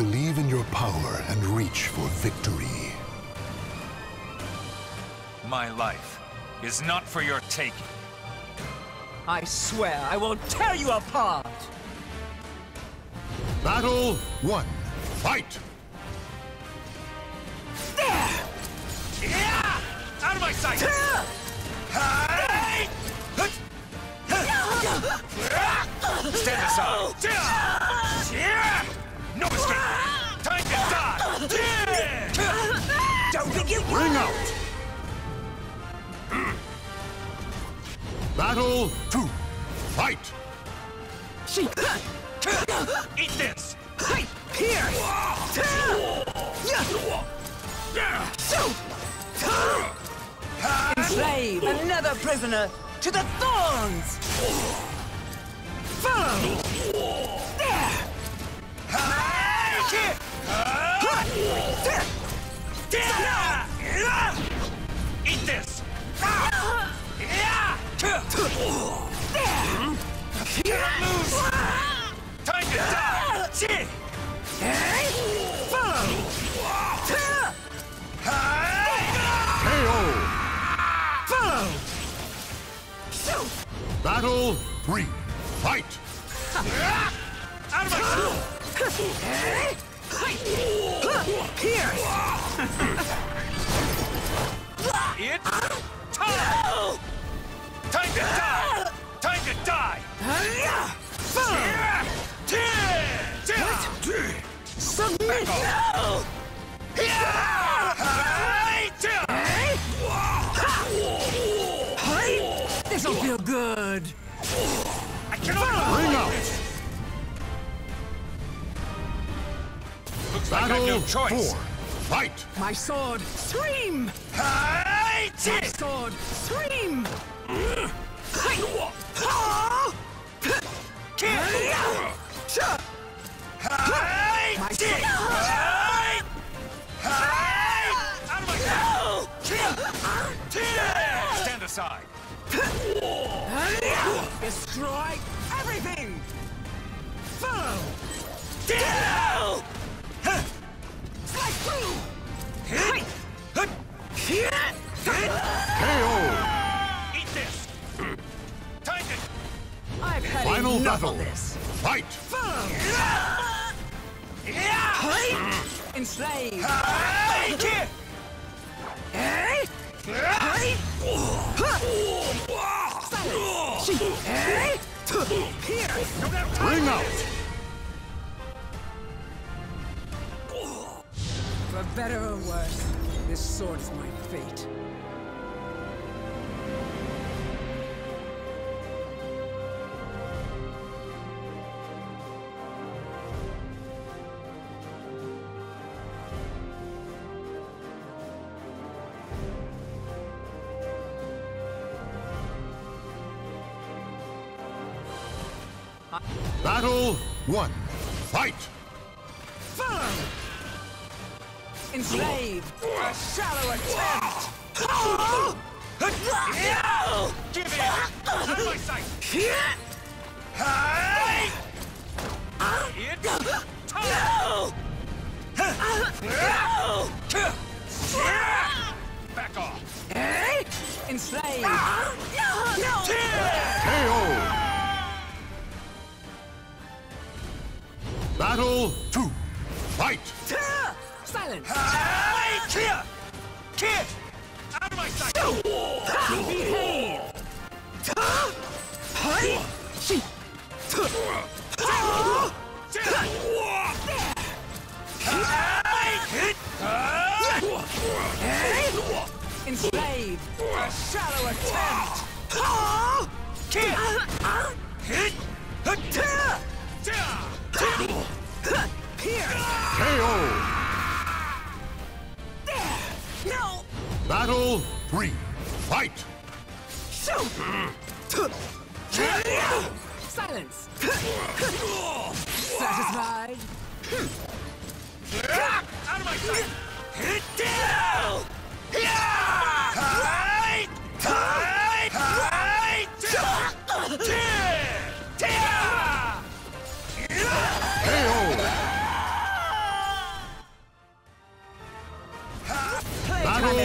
Believe in your power and reach for victory. My life is not for your taking. I swear I will tear you apart! Battle 1. Fight! Out of my sight! Stand aside! No escape! Time to die! Don't think you ring out! Battle 2. Fight! Eat this! Here! Enslave another prisoner to the thorns! Follow! There! Eat this! Can't lose! Time to die! Follow! KO! Follow! Battle 3. Fight! Out of my sight! Here! It's time! Time to die! Time to die! Submit! No! This'll feel good! I cannot bring out! Looks like I have no choice. 4. Fight! My sword, stream! Hi! My sword, stream! Stand aside! Destroy everything! Follow! Slide through! KO! Eat this! Time to... I've had final enough battle. Of this! Fight! Follow! Enslave! Bring out! For better or worse, this sword is my fate. Battle 1. Fight! Follow! Enslave! A shallow attempt! Give it! Out of my sight! Back off! Enslave! KO! Battle 2. Fight! Silence! Kid! Out of my sight! Behave! Enslave! A shallow attempt! Kid! KO! No! Battle 3. Fight! Silence! Satisfied? Out of my sight! Hit down! KO!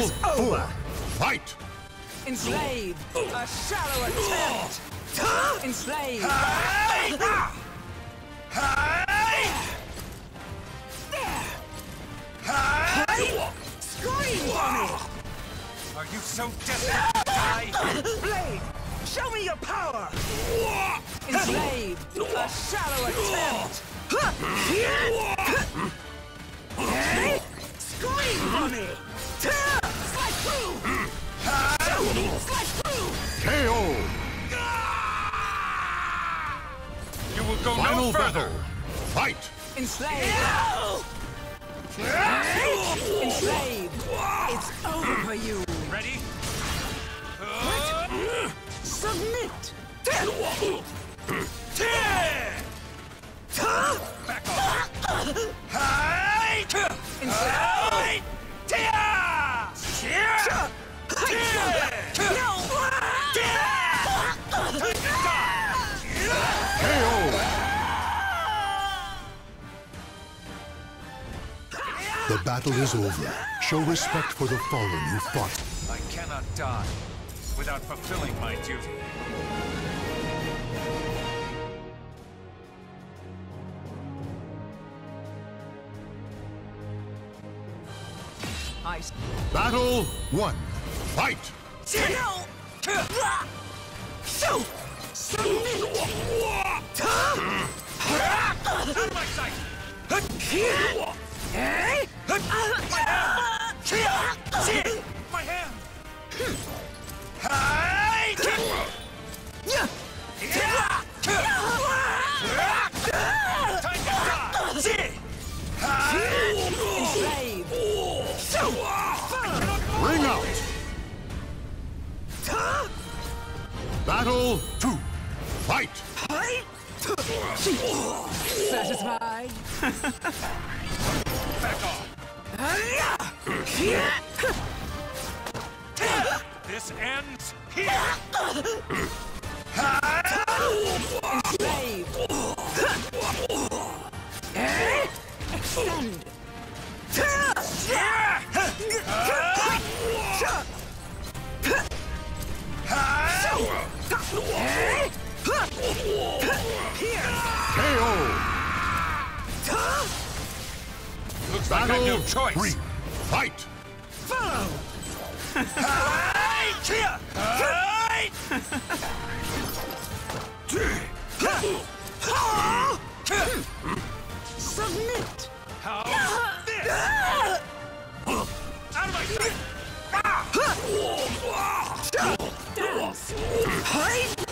is over. Fight. Enslave. A shallow attempt. Enslave. Scream for me. Are you so desperate to die? Blade, show me your power! Enslave, a shallow attempt! Hey? Scream for me! Slice through! Show me! Slice through! KO! You will go no further! Fight! Enslave! Enslave! It's over for you! Ready? What? Submit! Back off! The battle is over. Show respect for the fallen who fought. I cannot die without fulfilling my duty. Battle 1. Fight! My hand! Ring out! Battle 2. Fight! Satisfied? Back off! This ends here! Enslave! Extend! KO! Looks like I have no choice! Fight! Follow! Submit. How's this? Out of my sight.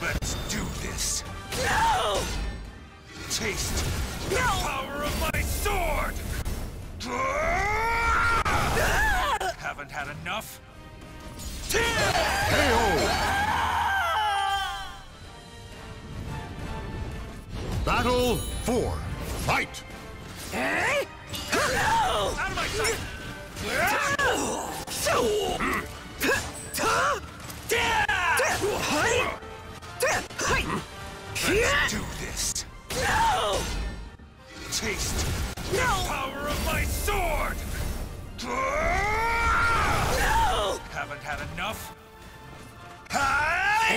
Let's do this. No. Taste the power of my sword. Haven't had enough? KO! Battle 4. Fight! Out of my sight! Let's do this! No! Taste the power of my sword! No! Haven't had enough? Out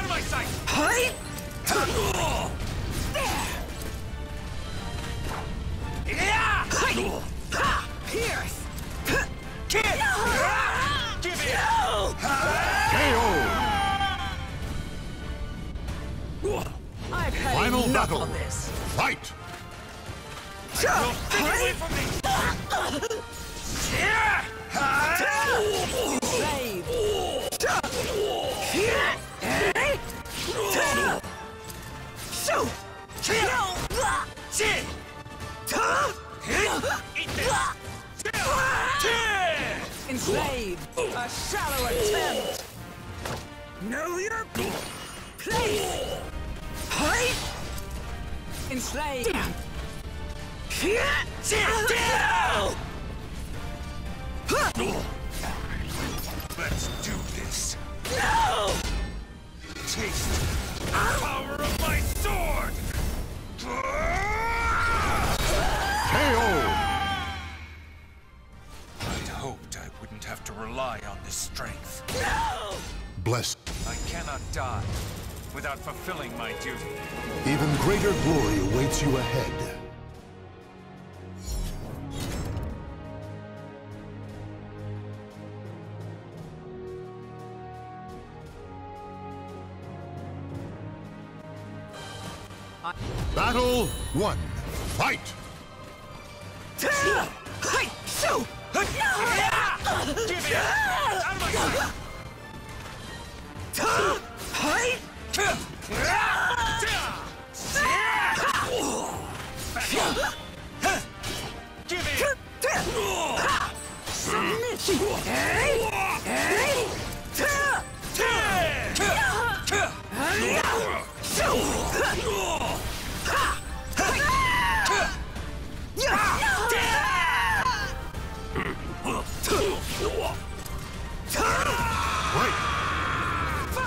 of my sight! Pierce! Give it! KO! I've had final battle on this. Fight! Away from me! Enslave! A shallow attempt! Know your place! Enslave! Let's do this. No! Taste the power of my sword! KO! I'd hoped I wouldn't have to rely on this strength. No! Blessed. I cannot die without fulfilling my duty. Even greater glory awaits you ahead. Battle 1. Fight! Give it out of my sight! Give it!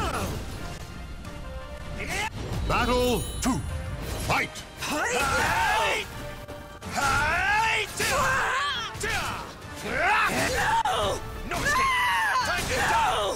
Battle 2. Fight! No escape! Time to die!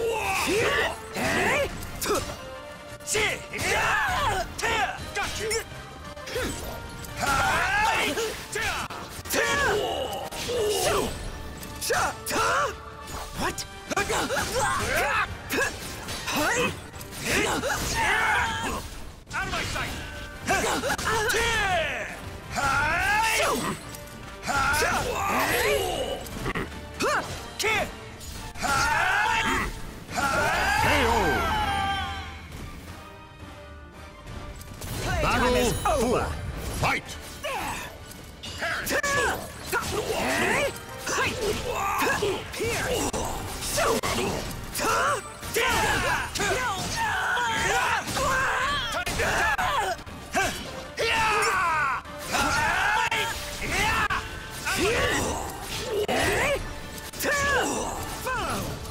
my sight! KO! Battle 4. Fight!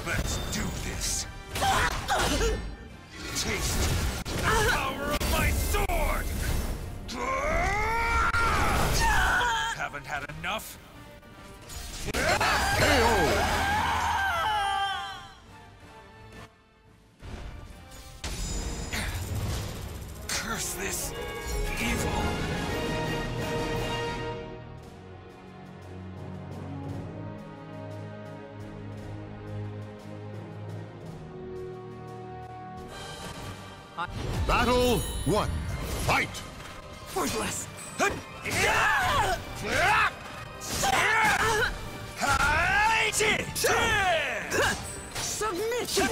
Let's do this. Taste the power of my sword. Haven't had enough? KO! Curse this evil. Battle 1. Fight! Worthless! Submission!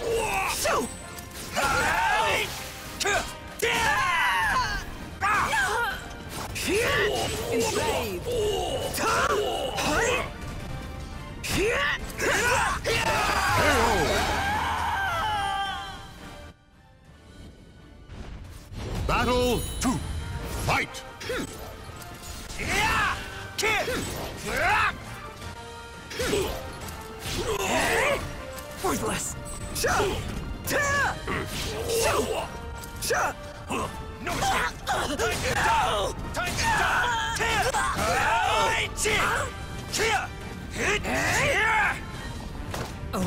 Enslaved! Battle 2. Fight! Worthless! No escape! Time to die! Time to die! KO!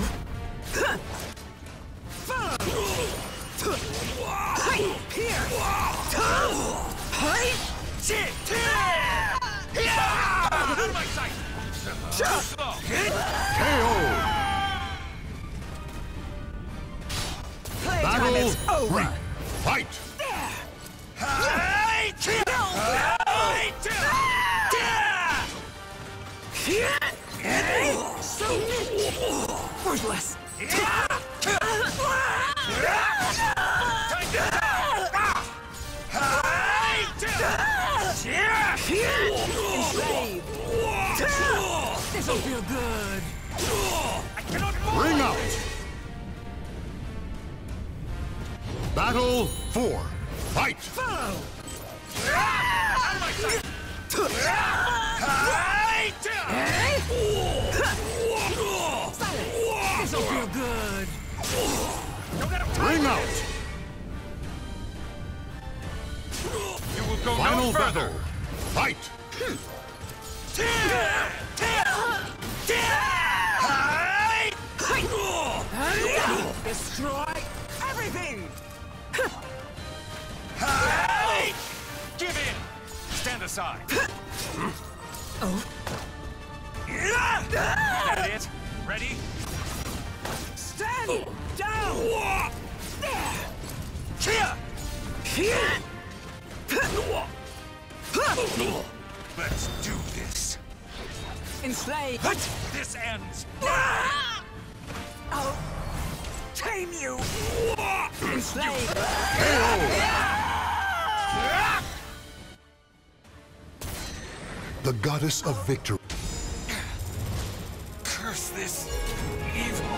Battle 3. Fight! Worthless. This'll feel good. I cannot move. Ring out. Battle 4. Fight. Follow. On my side. Silence. This'll feel good. Ring out. You will go Final no further. Battle. Fight. Destroy everything! Give in! Stand aside. Oh. That it? Ready? Stand down! There! Let's do this. Enslave. This ends. I'll tame you. Enslave. The goddess of victory. Curse this evil.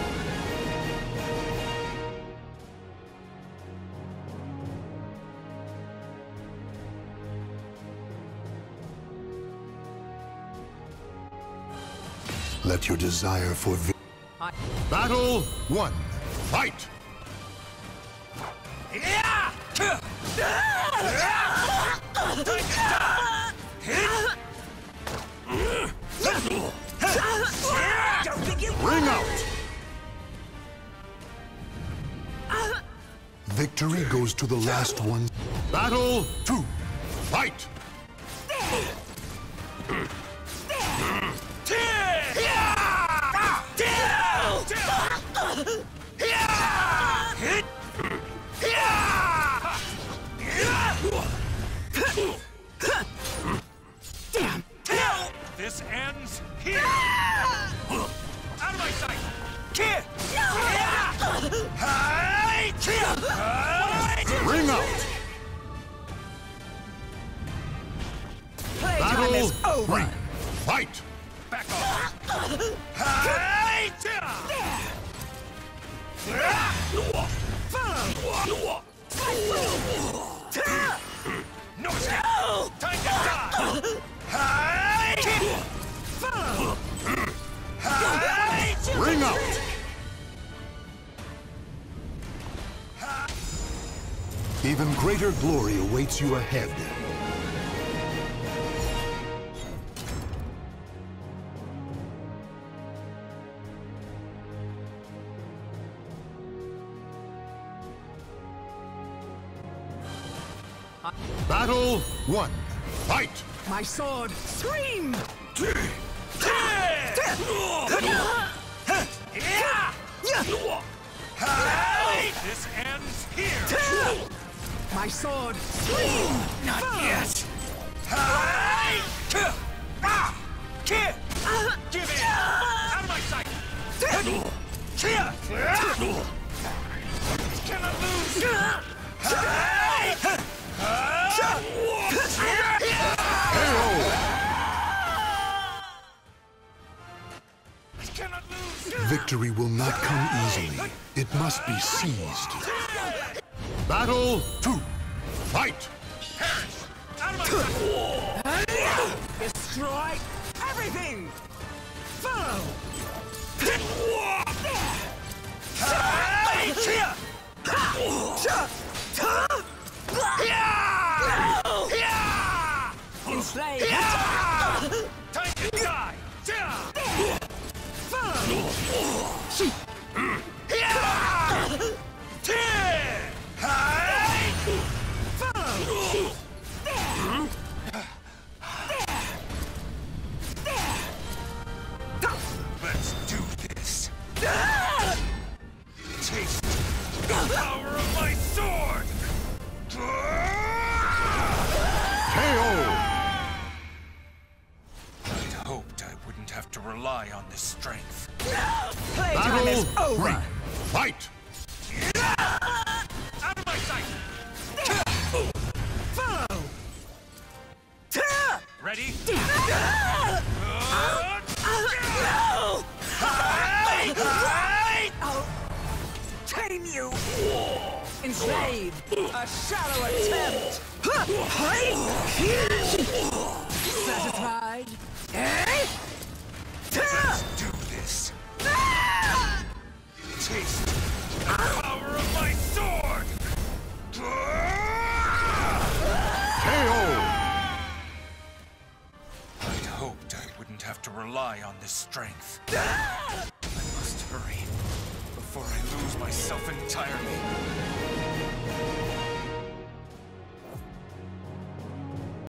Let your desire for victory. Battle 1. Fight! Ring out! Victory goes to the last one. Battle 2. Fight! Damn! This ends here! Out of my sight! Ring out! Battle is over! Fight! Back off! No stop! Time to die! Ring out! Even greater glory awaits you ahead. Battle 1. Fight! My sword! Scream! This ends here! My sword! Scream! Not yet! Give it! Out of my sight! Cannot lose! I cannot lose. Victory will not come easily. It must be seized. Battle 2. Fight. Destroy everything. Follow. Enslave! Time to die! wouldn't have to rely on this strength. No! Playtime is over! Break. Fight! Out of my sight! Follow! Ready? No! Right! I'll tame you! Enslave! A shallow attempt! Satisfied? Eh? Let's do this! Taste the power of my sword! KO! I'd hoped I wouldn't have to rely on this strength. I must hurry before I lose myself entirely.